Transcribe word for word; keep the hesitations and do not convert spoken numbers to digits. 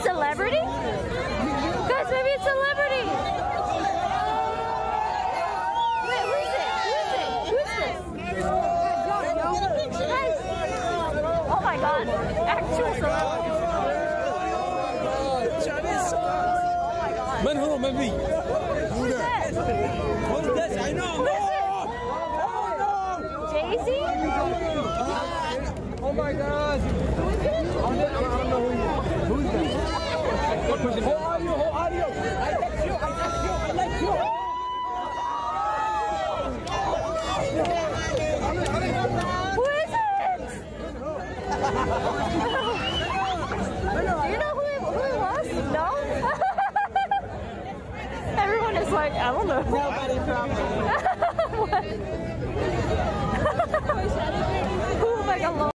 a celebrity? Guys, maybe it's a celebrity! Wait, who is it? Who is it? Who is this? Guys! Oh my god, actual celebrity! Travis Scott! Oh my god! Man, who is that? Who is that? I know! Who is it? Jay-Z? Oh my god! Who is it? Who are you? Who are you? I like you. I like you. I like you. Who is it? Do you know who it, who it was? No? Everyone is like, I don't know. Nobody probably.